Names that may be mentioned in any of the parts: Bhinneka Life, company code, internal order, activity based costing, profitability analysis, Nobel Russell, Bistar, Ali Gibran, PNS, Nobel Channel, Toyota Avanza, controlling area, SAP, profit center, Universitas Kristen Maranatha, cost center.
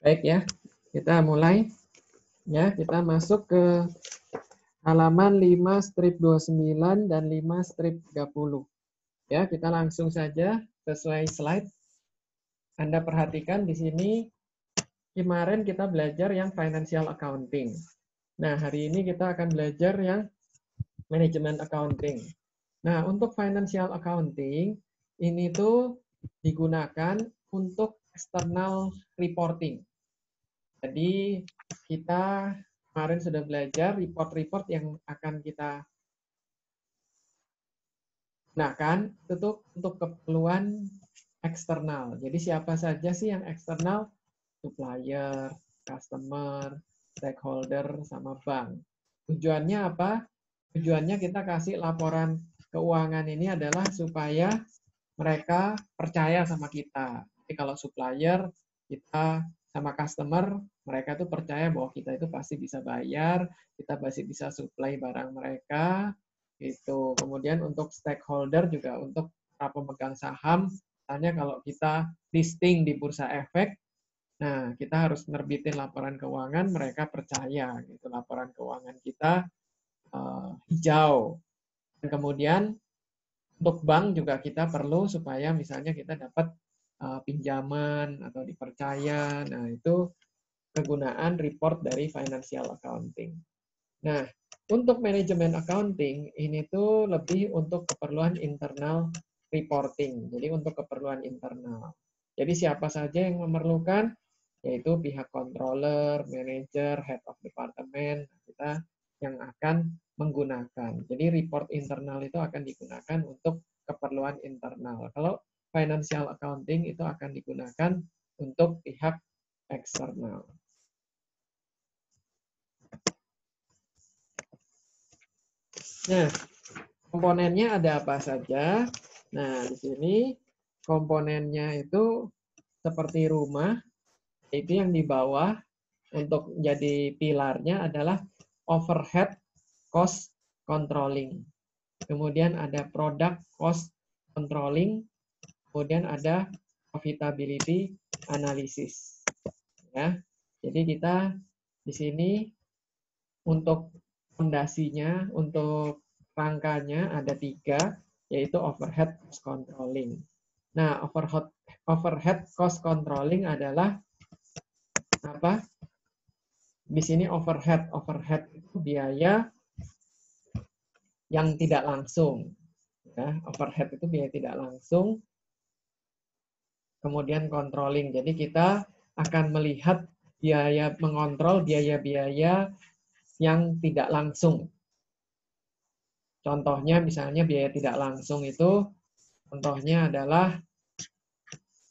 Baik ya, kita mulai. Ya, kita masuk ke halaman 5-29 dan 5-30. Ya, kita langsung saja sesuai slide. Anda perhatikan di sini, kemarin kita belajar yang financial accounting. Nah, hari ini kita akan belajar yang manajemen accounting. Nah, untuk financial accounting, ini tuh digunakan untuk external reporting. Jadi, kita kemarin sudah belajar report-report yang akan kita gunakan untuk keperluan eksternal. Jadi, siapa saja sih yang eksternal? Supplier, customer, stakeholder, sama bank. Tujuannya apa? Tujuannya kita kasih laporan keuangan ini adalah supaya mereka percaya sama kita. Jadi, kalau supplier, kita sama customer, mereka tuh percaya bahwa kita itu pasti bisa bayar, kita pasti bisa supply barang mereka, gitu. Kemudian untuk stakeholder juga, untuk para pemegang saham, misalnya kalau kita listing di bursa efek, nah kita harus nerbitin laporan keuangan, mereka percaya, gitu. Laporan keuangan kita hijau. Dan kemudian untuk bank juga kita perlu supaya misalnya kita dapat pinjaman atau dipercaya. Nah, itu kegunaan report dari financial accounting. Nah, untuk manajemen accounting ini tuh lebih untuk keperluan internal reporting. Jadi untuk keperluan internal. Jadi siapa saja yang memerlukan, yaitu pihak controller, manager, head of department, kita yang akan menggunakan. Jadi report internal itu akan digunakan untuk keperluan internal. Kalau financial accounting itu akan digunakan untuk pihak eksternal. Nah, komponennya ada apa saja? Nah, di sini komponennya itu seperti rumah, itu yang di bawah untuk jadi pilarnya adalah overhead cost controlling. Kemudian ada product cost controlling. Kemudian ada profitability analysis. Ya. Jadi kita di sini untuk fondasinya, untuk rangkanya ada 3, yaitu overhead cost controlling. Nah, overhead cost controlling adalah apa? Di sini overhead itu biaya yang tidak langsung. Ya, overhead itu biaya tidak langsung. Kemudian controlling. Jadi kita akan melihat biaya, mengontrol biaya-biaya yang tidak langsung. Contohnya misalnya biaya tidak langsung itu, contohnya adalah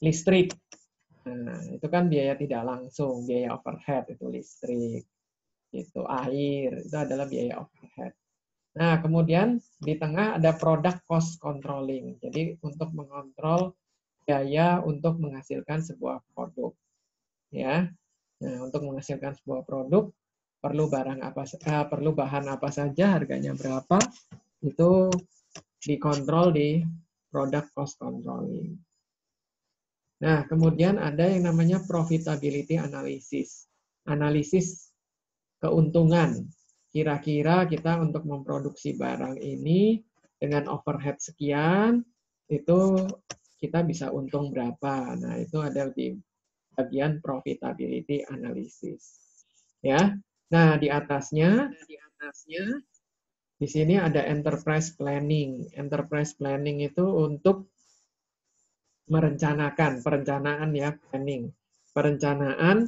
listrik. Nah, itu kan biaya tidak langsung, biaya overhead itu listrik. Itu air, itu adalah biaya overhead. Nah, kemudian di tengah ada product cost controlling. Jadi untuk mengontrol biaya untuk menghasilkan sebuah produk, ya. Nah, untuk menghasilkan sebuah produk perlu perlu bahan apa saja, harganya berapa, itu dikontrol di product cost controlling. Nah, kemudian ada yang namanya profitability analysis, analisis keuntungan. Kira-kira kita untuk memproduksi barang ini dengan overhead sekian, itu kita bisa untung berapa. Nah, itu ada di bagian profitability analysis. Ya. Nah, di atasnya di sini ada enterprise planning. Enterprise planning itu untuk merencanakan, perencanaan ya, planning. Perencanaan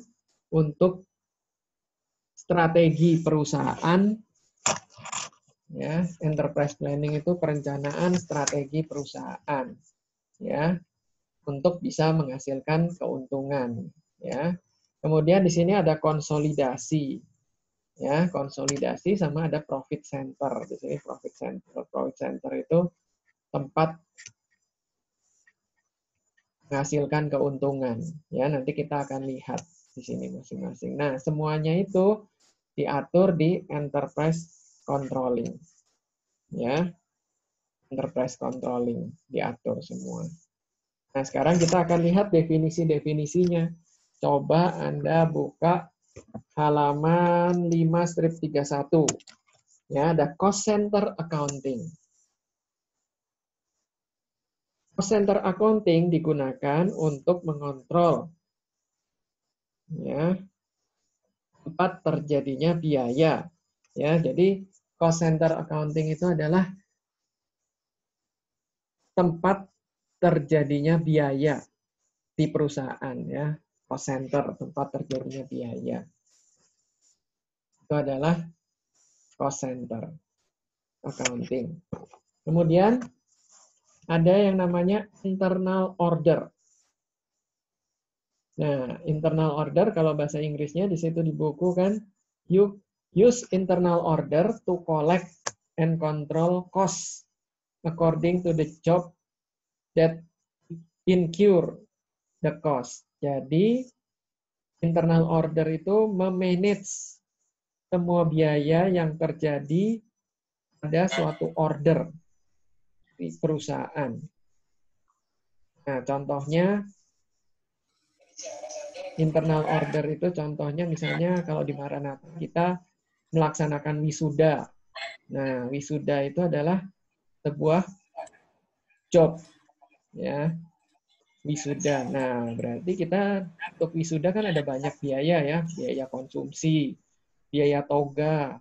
untuk strategi perusahaan. Ya, enterprise planning itu perencanaan strategi perusahaan. Ya, untuk bisa menghasilkan keuntungan, ya. Kemudian di sini ada konsolidasi, ya, konsolidasi sama ada profit center. Di sini profit center itu tempat menghasilkan keuntungan, ya. Nanti kita akan lihat di sini masing-masing. Nah, semuanya itu diatur di enterprise controlling, ya. Enterprise controlling diatur semua. Nah, sekarang kita akan lihat definisi-definisinya. Coba Anda buka halaman 5-31. Ya, ada cost center accounting. Cost center accounting digunakan untuk mengontrol ya tempat terjadinya biaya. Ya, jadi cost center accounting itu adalah tempat terjadinya biaya di perusahaan ya. Cost center, tempat terjadinya biaya. Itu adalah cost center accounting. Kemudian ada yang namanya internal order. Nah, internal order kalau bahasa Inggrisnya di situ di buku kan you use internal order to collect and control costs according to the job that incur the cost. Jadi, internal order itu memanage semua biaya yang terjadi pada suatu order di perusahaan. Nah, contohnya, internal order itu contohnya misalnya kalau di Maranatha kita melaksanakan wisuda. Nah, wisuda itu adalah sebuah job. Ya, wisuda. Nah, berarti kita untuk wisuda kan ada banyak biaya ya, biaya konsumsi, biaya toga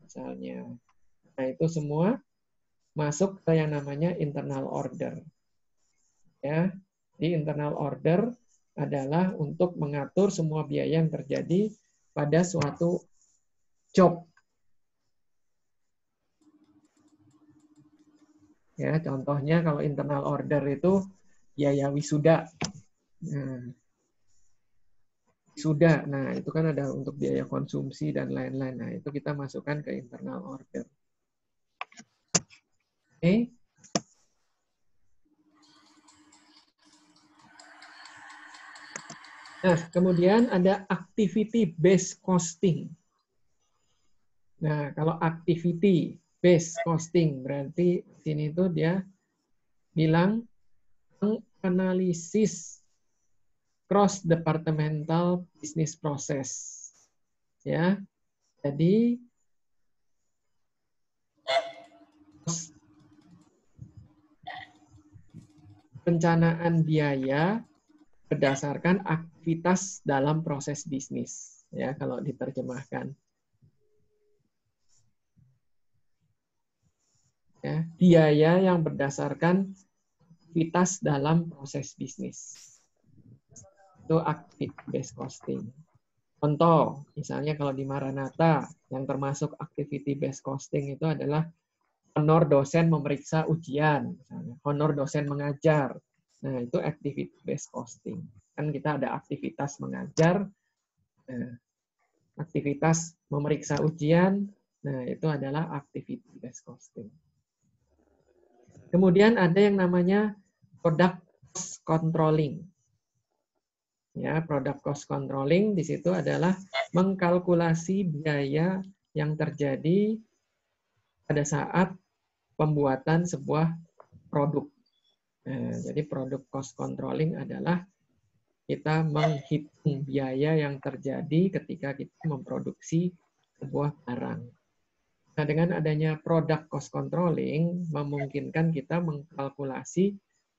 misalnya. Nah, itu semua masuk ke yang namanya internal order. Ya, di internal order adalah untuk mengatur semua biaya yang terjadi pada suatu job. Ya, contohnya kalau internal order itu biaya wisuda. Nah, wisuda. Nah, itu kan ada untuk biaya konsumsi dan lain-lain. Nah, itu kita masukkan ke internal order. Oke. Okay. Nah, kemudian ada activity based costing. Nah, kalau activity based costing berarti sini tuh dia bilang menganalisis cross departmental business process ya. Jadi pencanaan biaya berdasarkan aktivitas dalam proses bisnis ya kalau diterjemahkan. Ya, biaya yang berdasarkan aktivitas dalam proses bisnis. Itu activity-based costing. Contoh, misalnya kalau di Maranatha, yang termasuk activity-based costing itu adalah honor dosen memeriksa ujian, misalnya. Honor dosen mengajar. Nah, itu activity-based costing. Kan kita ada aktivitas mengajar, nah, aktivitas memeriksa ujian, nah itu adalah activity-based costing. Kemudian ada yang namanya product cost controlling. Ya, product cost controlling di situ adalah mengkalkulasi biaya yang terjadi pada saat pembuatan sebuah produk. Nah, jadi product cost controlling adalah kita menghitung biaya yang terjadi ketika kita memproduksi sebuah barang. Nah, dengan adanya product cost controlling memungkinkan kita mengkalkulasi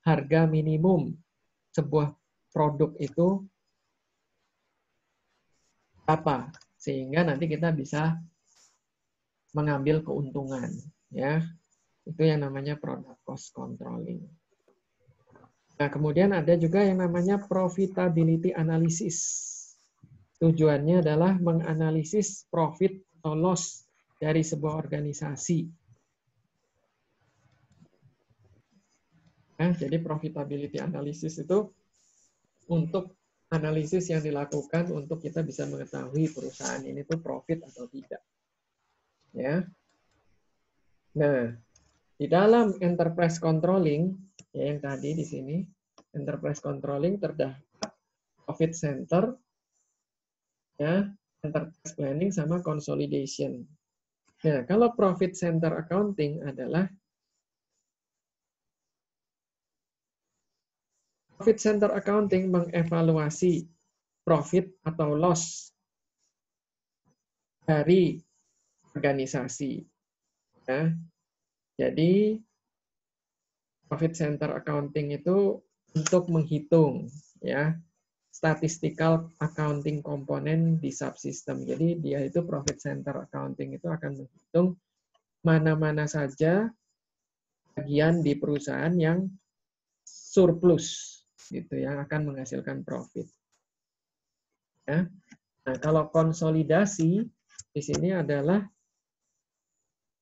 harga minimum sebuah produk itu apa, sehingga nanti kita bisa mengambil keuntungan ya. Itu yang namanya product cost controlling. Nah, kemudian ada juga yang namanya profitability analysis. Tujuannya adalah menganalisis profit atau loss dari sebuah organisasi. Nah, jadi profitability analysis itu untuk analisis yang dilakukan untuk kita bisa mengetahui perusahaan ini tuh profit atau tidak. Ya. Nah, di dalam enterprise controlling, ya yang tadi di sini, enterprise controlling terdapat profit center, ya, enterprise planning sama consolidation. Nah, kalau profit center accounting adalah profit center accounting mengevaluasi profit atau loss dari organisasi. Ya. Jadi profit center accounting itu untuk menghitung ya statistical accounting komponen di subsystem. Jadi dia itu profit center accounting itu akan menghitung mana-mana saja bagian di perusahaan yang surplus gitu ya, akan menghasilkan profit. Ya. Nah, kalau konsolidasi di sini adalah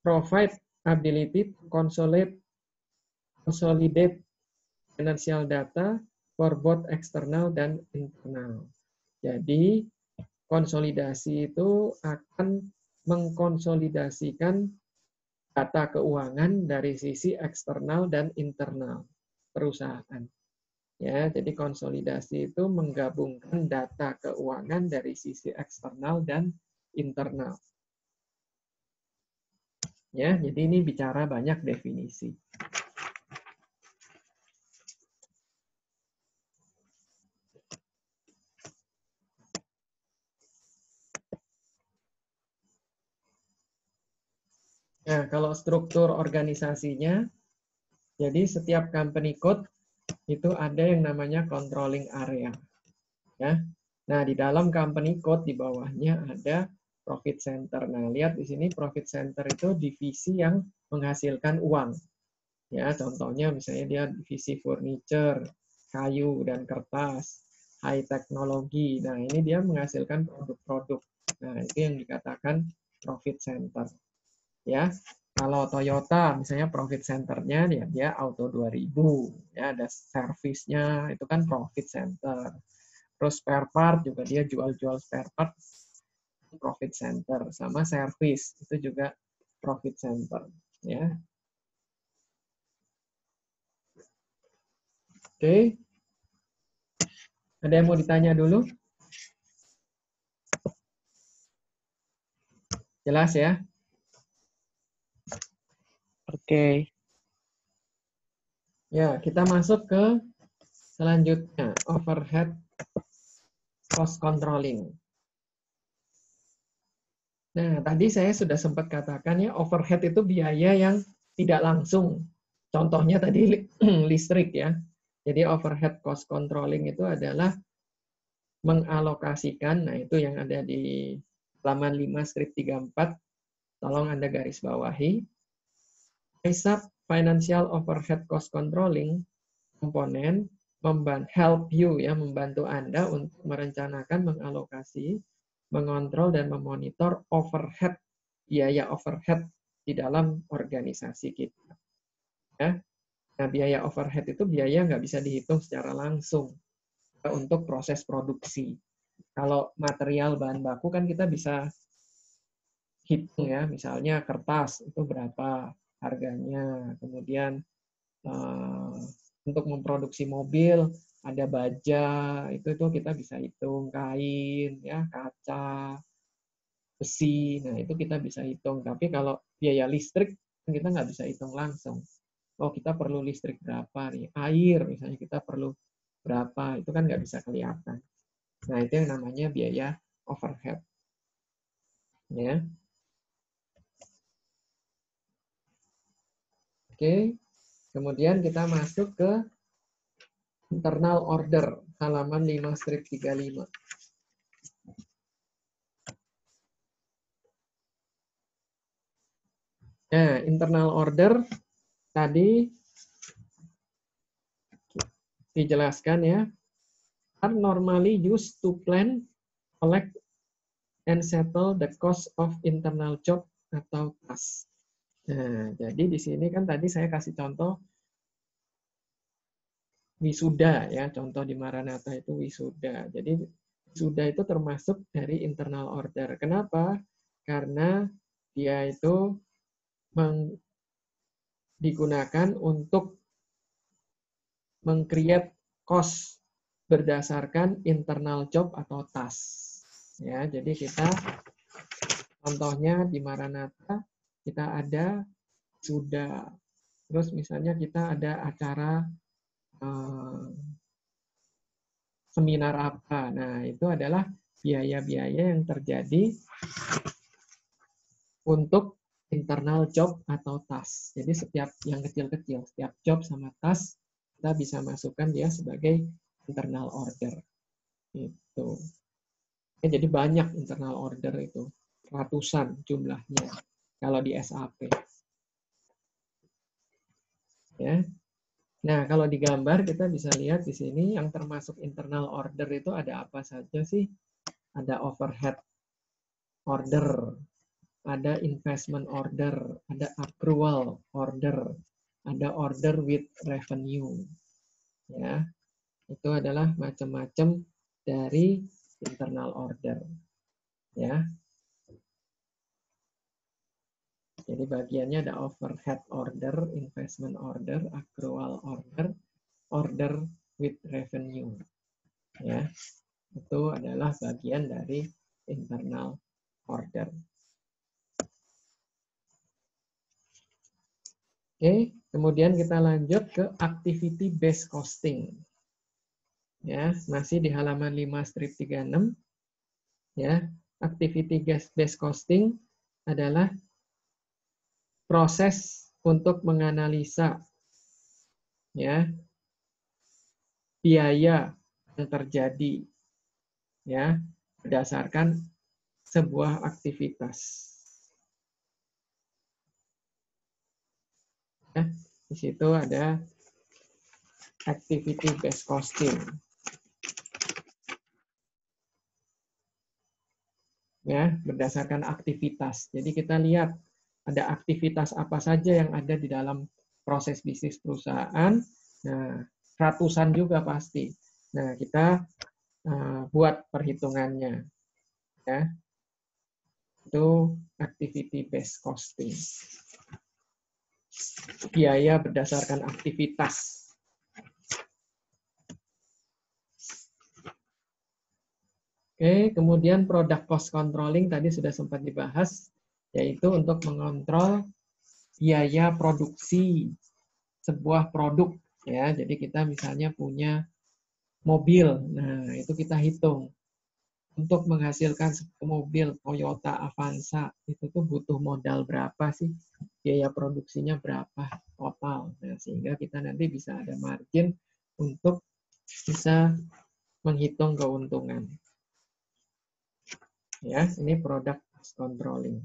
provide ability to consolidate financial data for both external dan internal. Jadi, konsolidasi itu akan mengkonsolidasikan data keuangan dari sisi eksternal dan internal perusahaan. Ya, jadi konsolidasi itu menggabungkan data keuangan dari sisi eksternal dan internal. Ya, jadi ini bicara banyak definisi. Nah, kalau struktur organisasinya, jadi setiap company code itu ada yang namanya controlling area. Ya. Nah, di dalam company code di bawahnya ada profit center. Nah, lihat di sini profit center itu divisi yang menghasilkan uang. Ya, contohnya misalnya dia divisi furniture, kayu dan kertas, high teknologi. Nah, ini dia menghasilkan produk-produk. Nah, itu yang dikatakan profit center. Ya, kalau Toyota misalnya profit centernya ya dia Auto 2000, ya ada servisnya itu kan profit center. Terus spare part juga dia jual-jual spare part, profit center, sama service itu juga profit center. Ya. Oke, ada yang mau ditanya dulu? Jelas ya? Oke. Ya, kita masuk ke selanjutnya, overhead cost controlling. Nah, tadi saya sudah sempat katakan ya, overhead itu biaya yang tidak langsung. Contohnya tadi listrik ya. Jadi overhead cost controlling itu adalah mengalokasikan, nah itu yang ada di halaman 5 strip 34. Tolong Anda garis bawahi. SAP Financial Overhead Cost Controlling komponen help you ya, membantu Anda untuk merencanakan, mengalokasi, mengontrol dan memonitor overhead, biaya overhead di dalam organisasi kita. Ya. Nah, biaya overhead itu biaya nggak bisa dihitung secara langsung untuk proses produksi. Kalau material bahan baku kan kita bisa hitung ya, misalnya kertas itu berapa harganya, kemudian untuk memproduksi mobil ada baja, itu kita bisa hitung, kain ya, kaca, besi, nah itu kita bisa hitung. Tapi kalau biaya listrik kita nggak bisa hitung langsung. Oh, kita perlu listrik berapa nih, air misalnya kita perlu berapa, itu kan nggak bisa kelihatan. Nah, itu yang namanya biaya overhead ya. Oke, kemudian kita masuk ke internal order, halaman 5 strip 35. Nah, internal order tadi dijelaskan ya, are normally used to plan, collect, and settle the cost of internal job atau task. Nah, jadi di sini kan tadi saya kasih contoh wisuda ya, contoh di Maranatha itu wisuda. Jadi wisuda itu termasuk dari internal order. Kenapa? Karena dia itu digunakan untuk meng-create cost berdasarkan internal job atau task. Ya, jadi kita contohnya di Maranatha kita ada sudah, terus misalnya kita ada acara seminar apa. Nah, itu adalah biaya-biaya yang terjadi untuk internal job atau task. Jadi setiap yang kecil-kecil, setiap job sama task, kita bisa masukkan dia sebagai internal order. Itu. Jadi banyak internal order itu, ratusan jumlahnya kalau di SAP. Ya. Nah, kalau di gambar kita bisa lihat di sini yang termasuk internal order itu ada apa saja sih? Ada overhead order, ada investment order, ada accrual order, ada order with revenue. Ya. Itu adalah macam-macam dari internal order. Ya. Jadi bagiannya ada overhead order, investment order, accrual order, order with revenue. Ya, itu adalah bagian dari internal order. Oke, kemudian kita lanjut ke activity based costing. Ya, masih di halaman 5/36. Ya, activity based costing adalah proses untuk menganalisa ya biaya yang terjadi ya berdasarkan sebuah aktivitas. Ya, di situ ada activity based costing. Ya, berdasarkan aktivitas. Jadi kita lihat ada aktivitas apa saja yang ada di dalam proses bisnis perusahaan. Nah, ratusan juga pasti. Nah, kita buat perhitungannya. Ya. Itu activity based costing. Biaya berdasarkan aktivitas. Oke, kemudian product cost controlling tadi sudah sempat dibahas, yaitu untuk mengontrol biaya produksi sebuah produk ya. Jadi kita misalnya punya mobil. Nah, itu kita hitung. Untuk menghasilkan mobil Toyota Avanza itu tuh butuh modal berapa sih? Biaya produksinya berapa total? Nah, sehingga kita nanti bisa ada margin untuk bisa menghitung keuntungan. Ya, ini product cost controlling.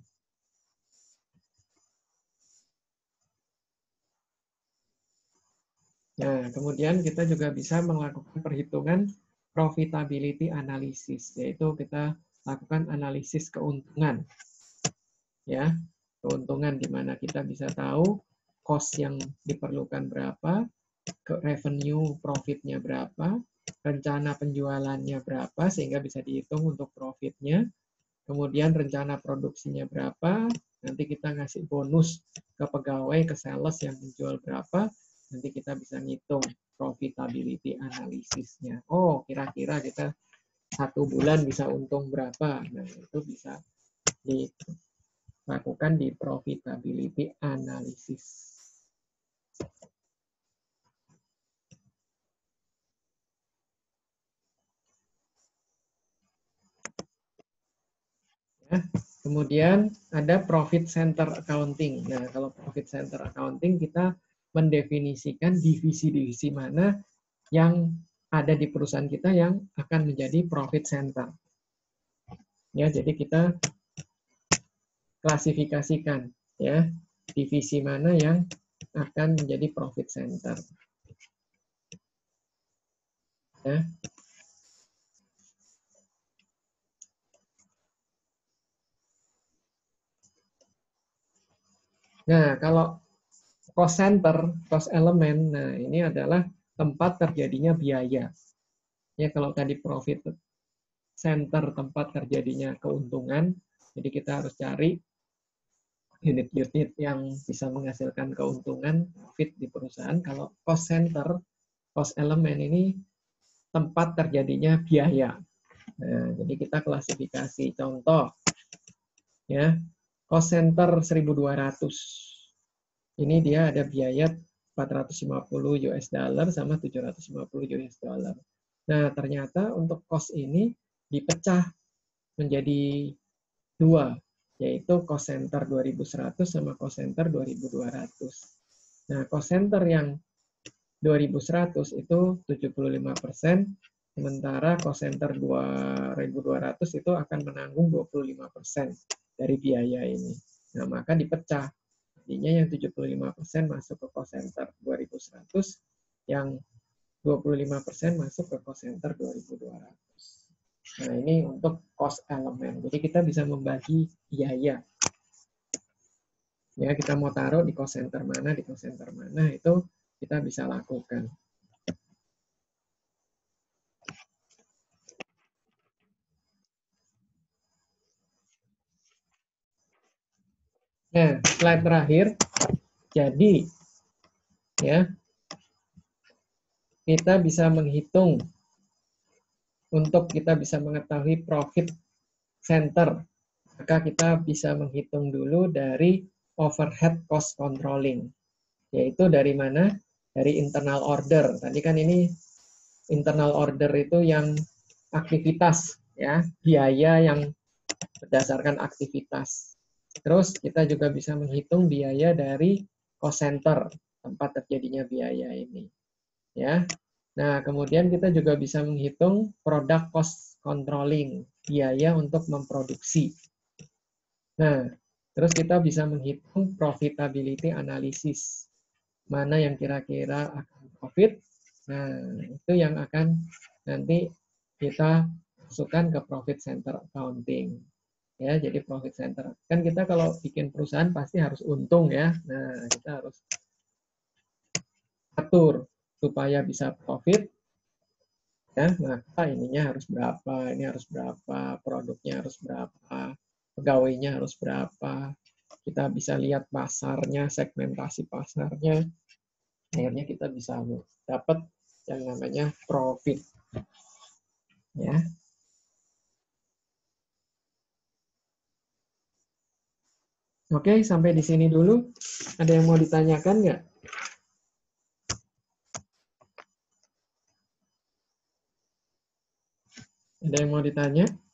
Nah, kemudian kita juga bisa melakukan perhitungan profitability analysis, yaitu kita lakukan analisis keuntungan. Ya, keuntungan di mana kita bisa tahu cost yang diperlukan berapa, revenue profitnya berapa, rencana penjualannya berapa sehingga bisa dihitung untuk profitnya. Kemudian rencana produksinya berapa, nanti kita ngasih bonus ke pegawai, ke sales yang menjual berapa. Nanti kita bisa ngitung profitability analisisnya. Oh, kira-kira kita satu bulan bisa untung berapa? Nah, itu bisa dilakukan di profitability analisis. Ya, kemudian ada profit center accounting. Nah, kalau profit center accounting kita mendefinisikan divisi-divisi mana yang ada di perusahaan kita yang akan menjadi profit center. Ya, jadi kita klasifikasikan ya, divisi mana yang akan menjadi profit center. Ya. Nah, kalau cost center, cost element, nah ini adalah tempat terjadinya biaya. Ya, kalau tadi profit center tempat terjadinya keuntungan, jadi kita harus cari unit-unit yang bisa menghasilkan keuntungan profit di perusahaan. Kalau cost center, cost element ini tempat terjadinya biaya. Nah, jadi kita klasifikasi contoh, ya cost center 1.200. Ini dia ada biaya 450 US dollar sama 750 US dollar. Nah, ternyata untuk cost ini dipecah menjadi dua, yaitu cost center 2100 sama cost center 2200. Nah, cost center yang 2100 itu 75%, sementara cost center 2200 itu akan menanggung 25% dari biaya ini. Nah, maka dipecah. Artinya yang 75% masuk ke cost center 2100, yang 25% masuk ke cost center 2200. Nah, ini untuk cost elemen. Jadi kita bisa membagi biaya. Ya, kita mau taruh di cost center mana, itu kita bisa lakukan. Nah, slide terakhir. Jadi, ya, kita bisa menghitung untuk kita bisa mengetahui profit center. Maka kita bisa menghitung dulu dari overhead cost controlling. Yaitu dari mana? Dari internal order. Tadi kan ini internal order itu yang aktivitas, ya, biaya yang berdasarkan aktivitas. Terus kita juga bisa menghitung biaya dari cost center, tempat terjadinya biaya ini. Ya. Nah, kemudian kita juga bisa menghitung product cost controlling, biaya untuk memproduksi. Nah, terus kita bisa menghitung profitability analysis. Mana yang kira-kira akan profit? Nah, itu yang akan nanti kita masukkan ke profit center accounting. Ya, jadi profit center. Kan kita kalau bikin perusahaan pasti harus untung, ya. Nah, kita harus atur supaya bisa profit, ya, maka ininya harus berapa, ini harus berapa, produknya harus berapa, pegawainya harus berapa, kita bisa lihat pasarnya, segmentasi pasarnya, akhirnya kita bisa dapat yang namanya profit, ya. Oke, sampai di sini dulu. Ada yang mau ditanyakan nggak? Ada yang mau ditanya?